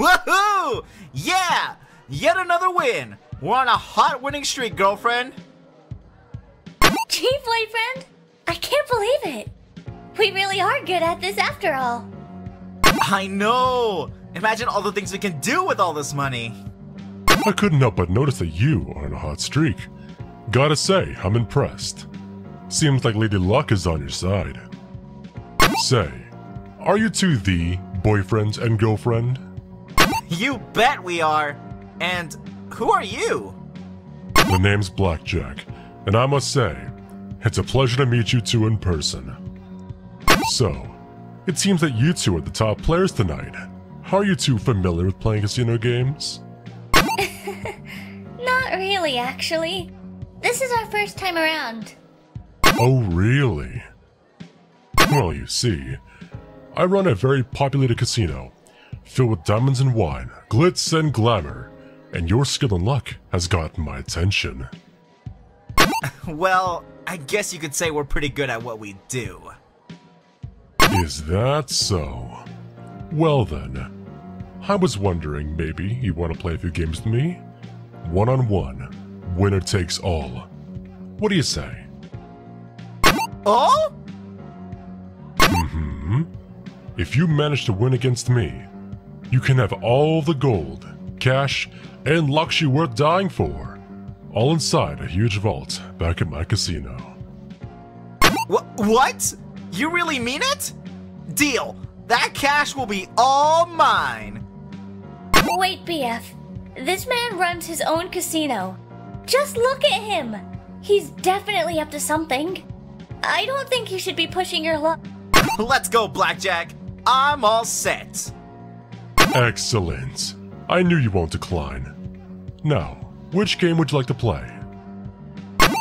Woohoo! Yeah! Yet another win! We're on a hot winning streak, girlfriend! Gee, boyfriend! I can't believe it! We really are good at this after all! I know! Imagine all the things we can do with all this money! I couldn't help but notice that you are on a hot streak. Gotta say, I'm impressed. Seems like Lady Luck is on your side. Say, are you two the boyfriend and girlfriend? You bet we are! And who are you? The name's Blackjack, and I must say, it's a pleasure to meet you two in person. So, it seems that you two are the top players tonight. How are you two familiar with playing casino games? Not really, actually. This is our first time around. Oh, really? Well, you see, I run a very populated casino, filled with diamonds and wine, glitz and glamour, and your skill and luck has gotten my attention. Well, I guess you could say we're pretty good at what we do. Is that so? Well then, I was wondering maybe you want to play a few games with me? One-on-one, winner takes all. What do you say? All? Mm-hmm. If you manage to win against me, you can have all the gold, cash, and luxury worth dying for, all inside a huge vault back at my casino. What? You really mean it? Deal. That cash will be all mine. Wait, BF. This man runs his own casino. Just look at him. He's definitely up to something. I don't think you should be pushing your luck. Let's go, Blackjack. I'm all set. Excellent. I knew you won't decline. Now, which game would you like to play?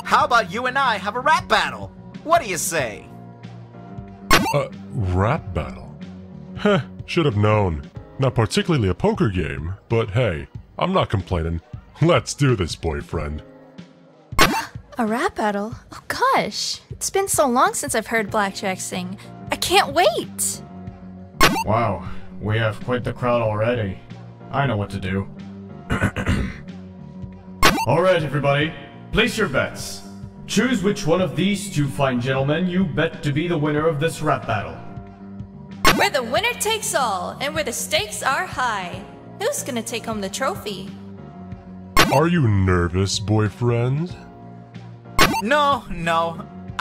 How about you and I have a rap battle? What do you say? A rap battle? Heh, should have known. Not particularly a poker game, but hey, I'm not complaining. Let's do this, boyfriend. A rap battle? Oh gosh, it's been so long since I've heard Blackjack sing. I can't wait! Wow, we have quite the crowd already. I know what to do. Alright everybody, place your bets. Choose which one of these two fine gentlemen you bet to be the winner of this rap battle. Where the winner takes all, and where the stakes are high. Who's gonna take home the trophy? Are you nervous, boyfriend? No.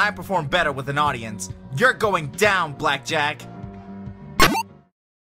I perform better with an audience. You're going down, Blackjack.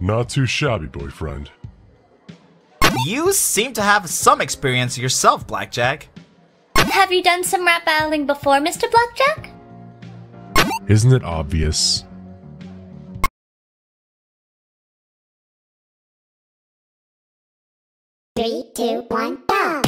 Not too shabby, boyfriend. You seem to have some experience yourself, Blackjack. Have you done some rap battling before, Mr. Blackjack? Isn't it obvious? Three, two, one, go!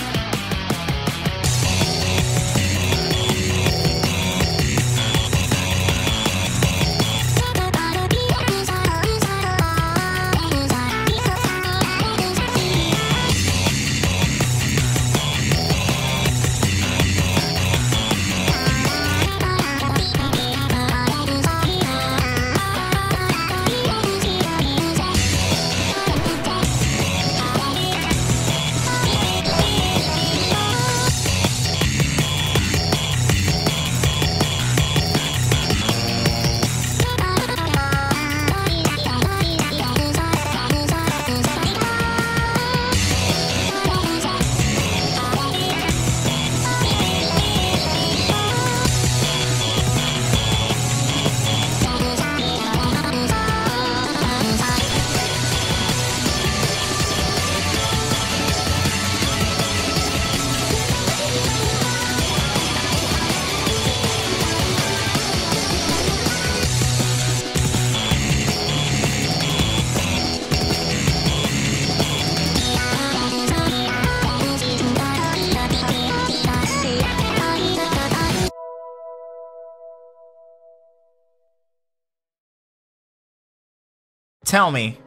Tell me,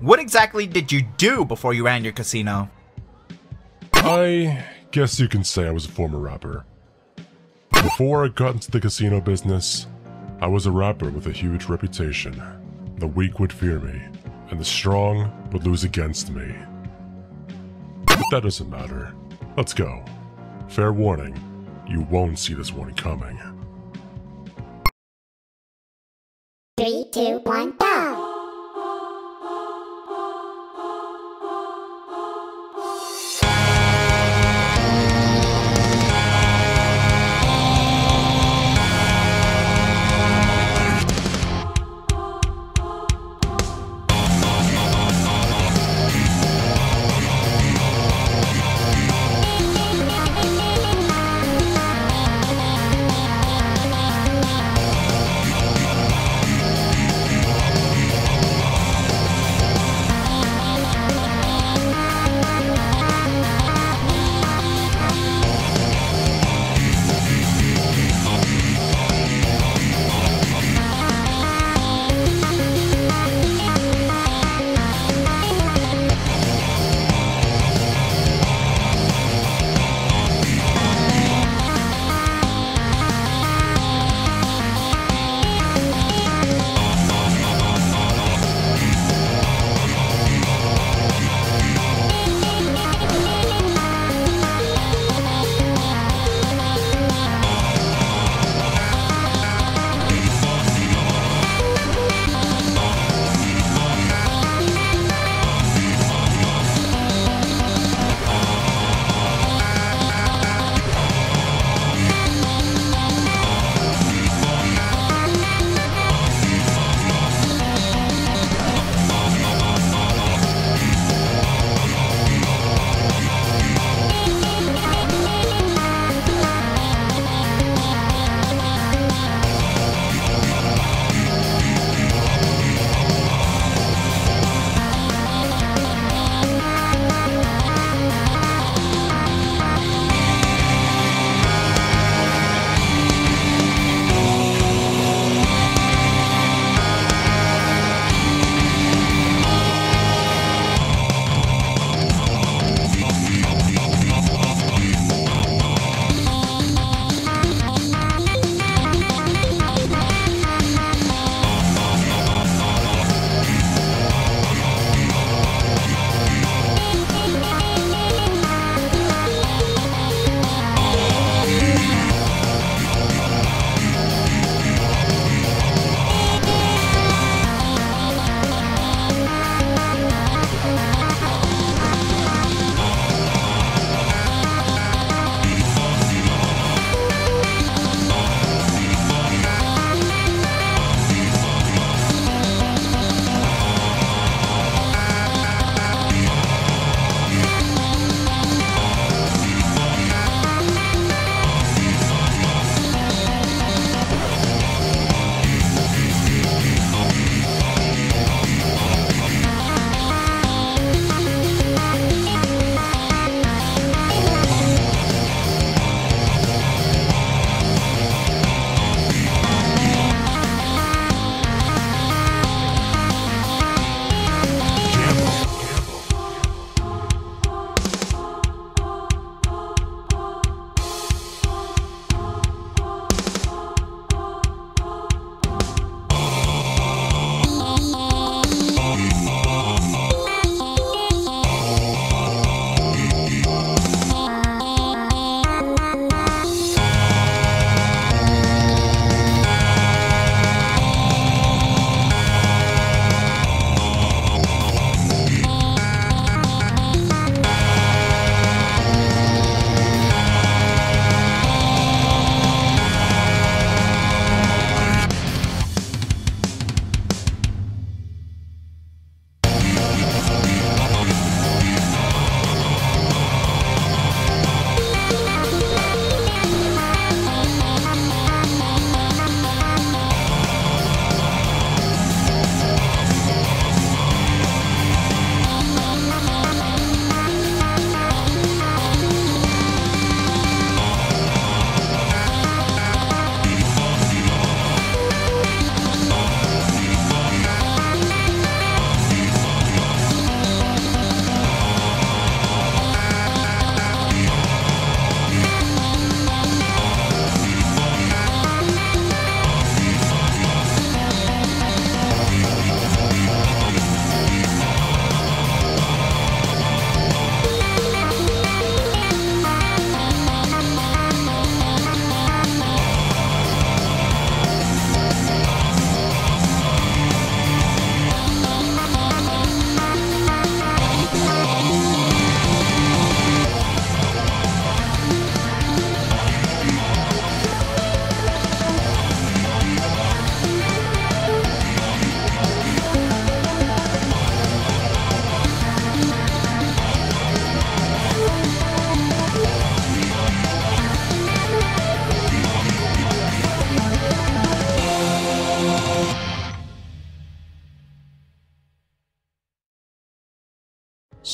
what exactly did you do before you ran your casino? I guess you can say I was a former rapper. Before I got into the casino business, I was a rapper with a huge reputation. The weak would fear me, and the strong would lose against me. But that doesn't matter. Let's go. Fair warning, you won't see this one coming. 3, 2, 1, go!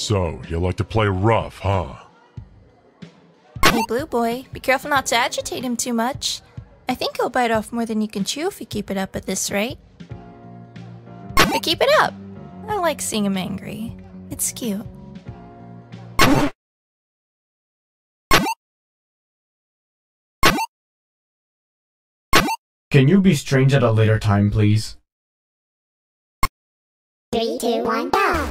So, you like to play rough, huh? Hey, Blue Boy, be careful not to agitate him too much. I think he'll bite off more than you can chew if you keep it up at this rate. But keep it up! I like seeing him angry. It's cute. Can you be strange at a later time, please? 3, 2, 1, go!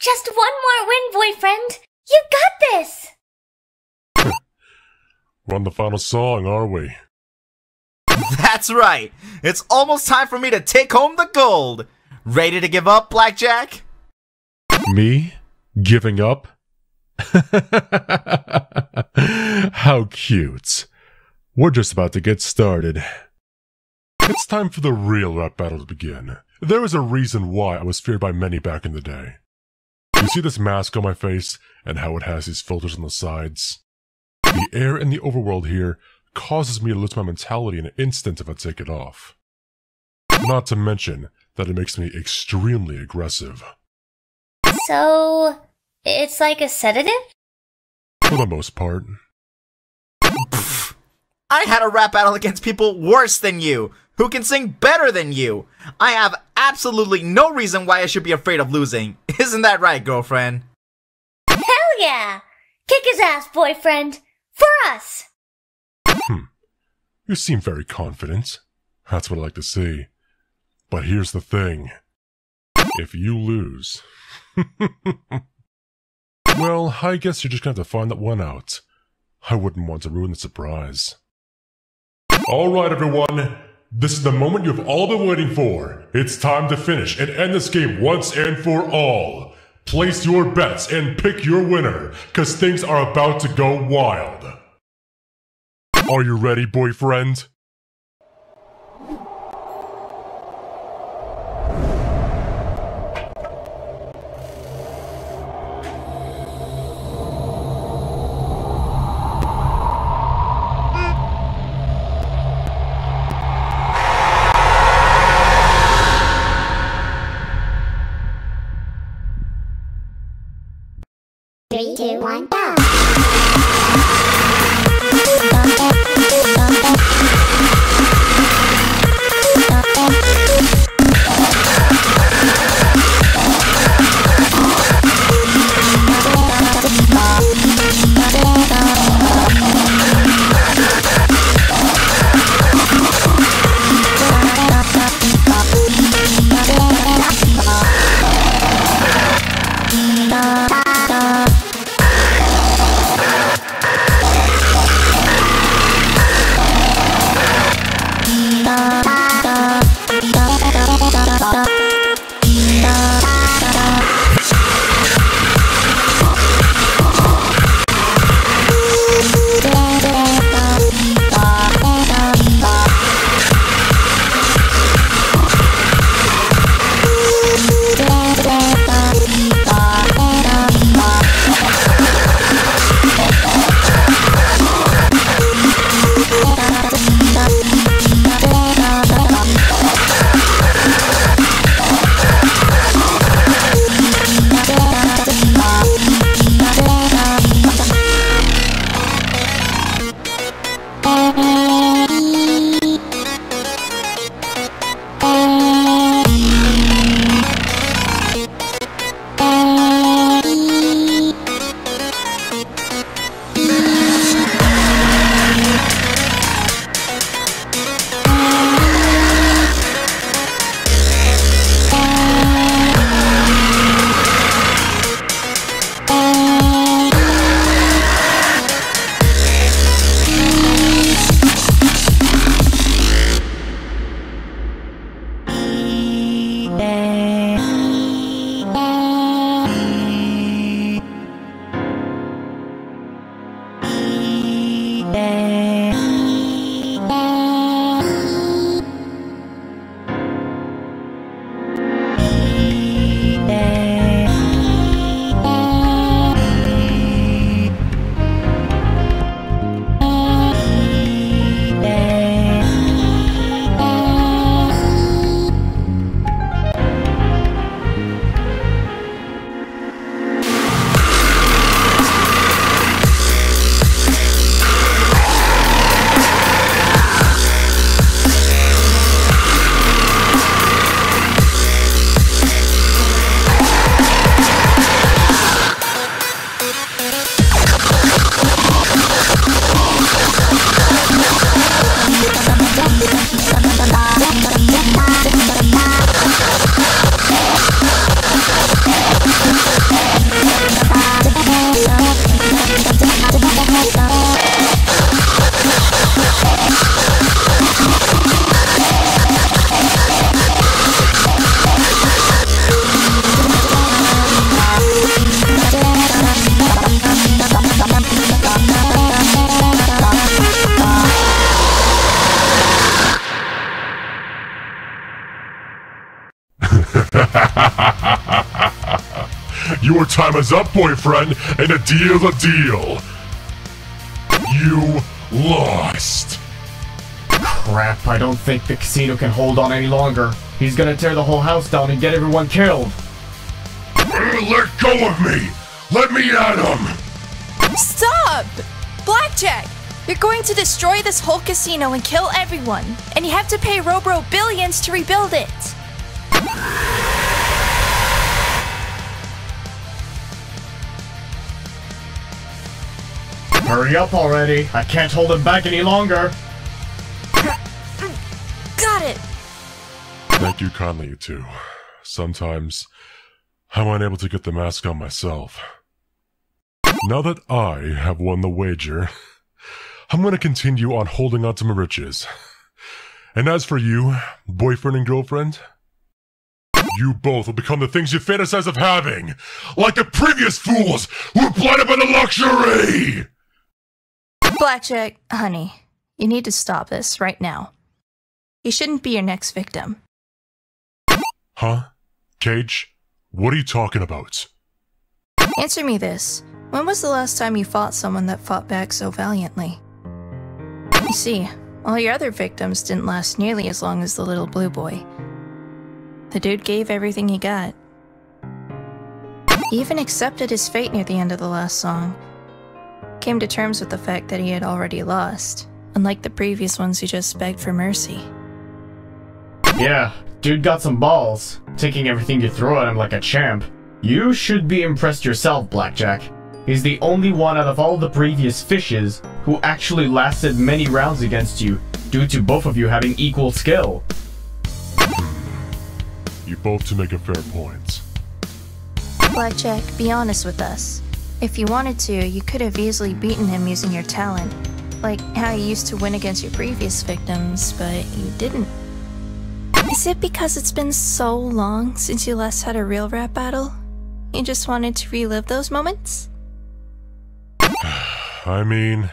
Just one more win, boyfriend! You got this! We're on the final song, are we? That's right! It's almost time for me to take home the gold! Ready to give up, Blackjack? Me? Giving up? How cute. We're just about to get started. It's time for the real rap battle to begin. There is a reason why I was feared by many back in the day. You see this mask on my face, and how it has these filters on the sides? The air in the overworld here causes me to lose my mentality in an instant if I take it off. Not to mention that it makes me extremely aggressive. So, it's like a sedative? For the most part. Pfft, I had a rap battle against people worse than you, who can sing better than you. I have absolutely no reason why I should be afraid of losing. Isn't that right, girlfriend? Hell yeah! Kick his ass, boyfriend! For us! You seem very confident. That's what I like to see. But here's the thing. If you lose... well, I guess you're just gonna have to find that one out. I wouldn't want to ruin the surprise. Alright, everyone. This is the moment you've all been waiting for. It's time to finish and end this game once and for all. Place your bets and pick your winner, cause things are about to go wild. Are you ready, boyfriend? 2, 1, go! Your time is up, boyfriend, and a deal's a deal. You lost. Crap, I don't think the casino can hold on any longer. He's gonna tear the whole house down and get everyone killed. Let go of me! Let me at him! Stop! Blackjack, you're going to destroy this whole casino and kill everyone, and you have to pay Robro billions to rebuild it. Hurry up already! I can't hold him back any longer! Got it! Thank you kindly, you two. Sometimes, I'm unable to get the mask on myself. Now that I have won the wager, I'm gonna continue on holding on to my riches. And as for you, boyfriend and girlfriend, you both will become the things you fantasize of having! Like the previous fools who were blinded by the luxury! Blackjack, honey, you need to stop this right now. You shouldn't be your next victim. Huh? Cage, what are you talking about? Answer me this. When was the last time you fought someone that fought back so valiantly? You see, all your other victims didn't last nearly as long as the little blue boy. The dude gave everything he got. He even accepted his fate near the end of the last song. Came to terms with the fact that he had already lost, unlike the previous ones who just begged for mercy. Yeah, dude got some balls, taking everything you throw at him like a champ. You should be impressed yourself, Blackjack. He's the only one out of all the previous fishes who actually lasted many rounds against you, due to both of you having equal skill. You both to make a fair point. Blackjack, be honest with us. If you wanted to, you could have easily beaten him using your talent, like how you used to win against your previous victims, but you didn't. Is it because it's been so long since you last had a real rap battle? You just wanted to relive those moments? I mean,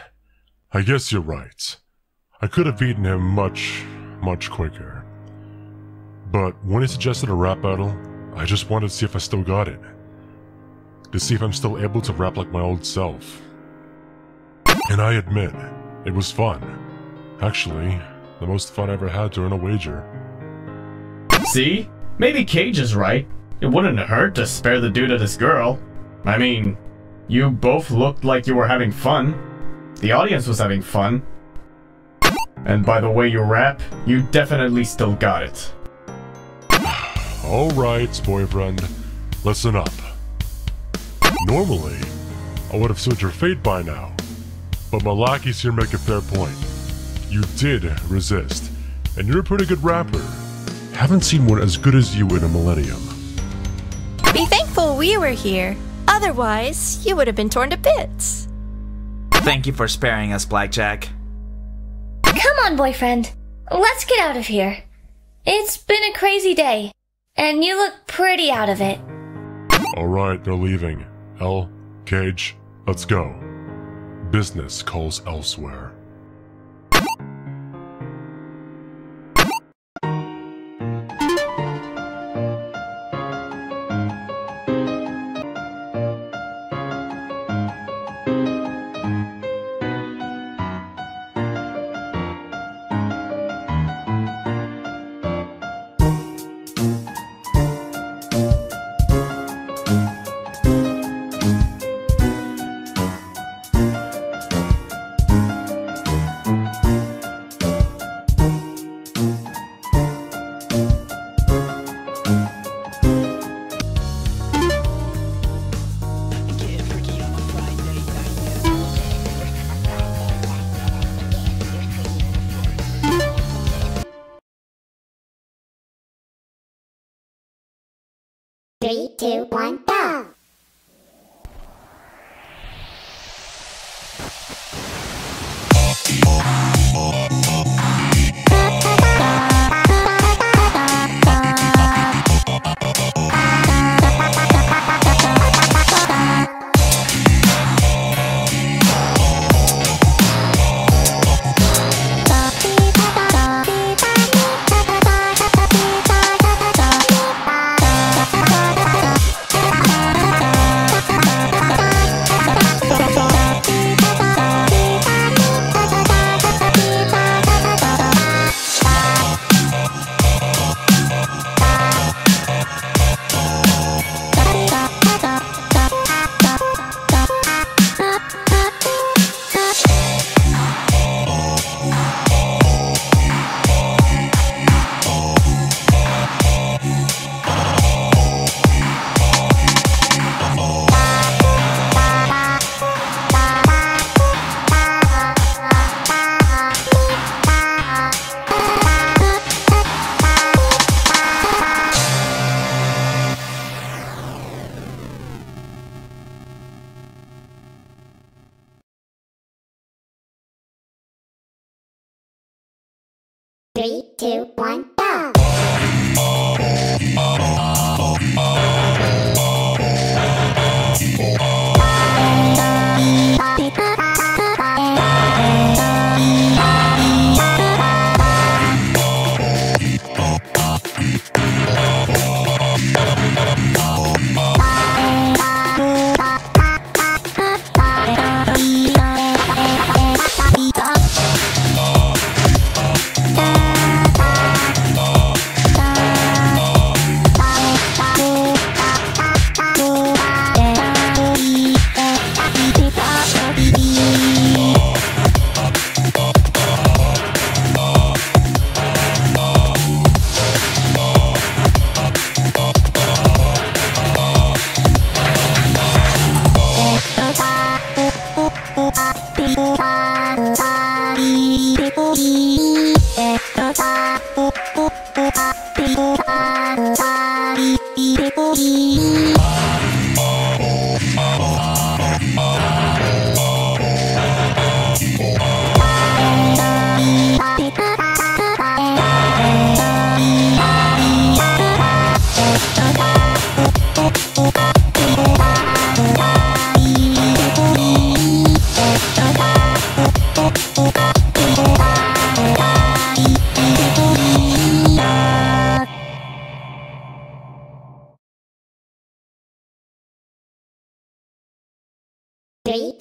I guess you're right. I could have beaten him much, much quicker. But when he suggested a rap battle, I just wanted to see if I still got it. To see if I'm still able to rap like my old self. And I admit, it was fun. Actually, the most fun I ever had during a wager. See? Maybe Cage is right. It wouldn't hurt to spare the dude of this girl. I mean, you both looked like you were having fun. The audience was having fun. And by the way you rap, you definitely still got it. Alright, boyfriend. Listen up. Normally, I would have sued your fate by now. But my lackeys here make a fair point. You did resist. And you're a pretty good rapper. Haven't seen one as good as you in a millennium. Be thankful we were here. Otherwise, you would have been torn to bits. Thank you for sparing us, Blackjack. Come on, boyfriend. Let's get out of here. It's been a crazy day, and you look pretty out of it. Alright, they're leaving. Elle, Cage, let's go. Business calls elsewhere. Three, two, one, go! Three, two, one, go!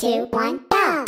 3, 2, 1, go!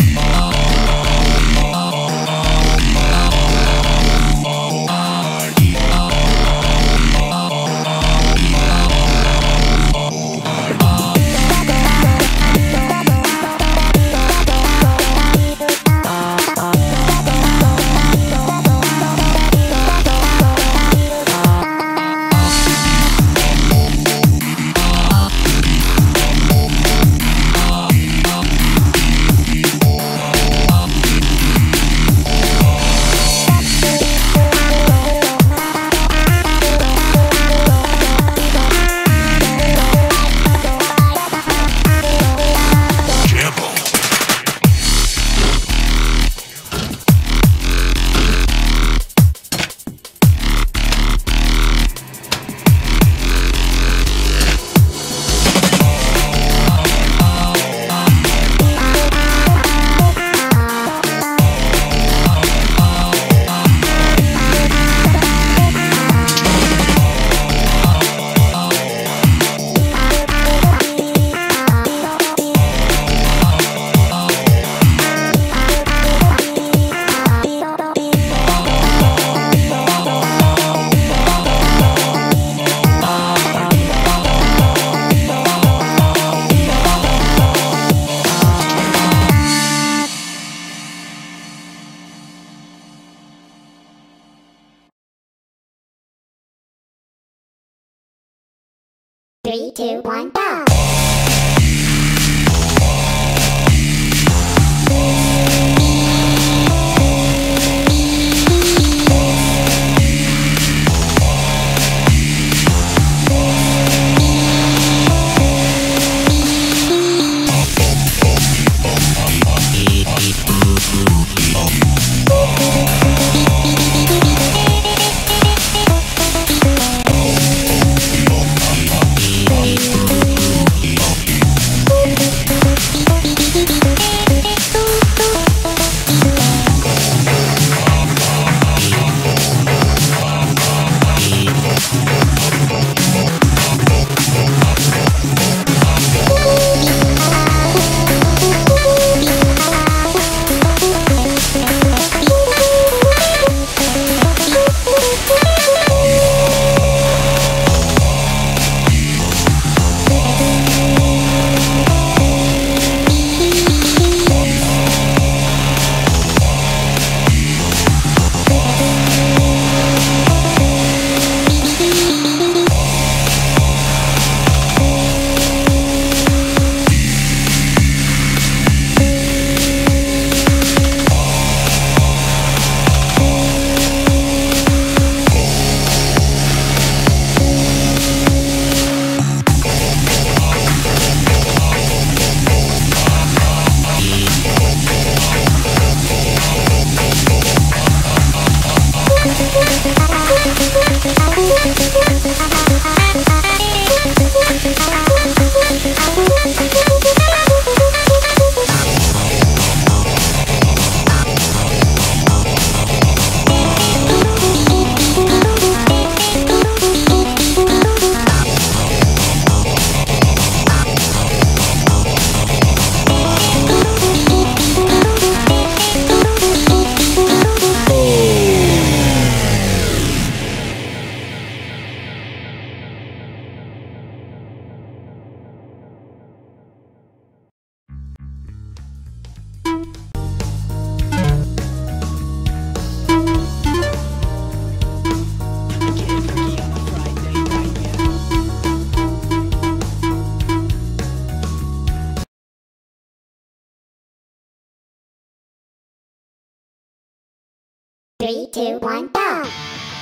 Three, two, one, go!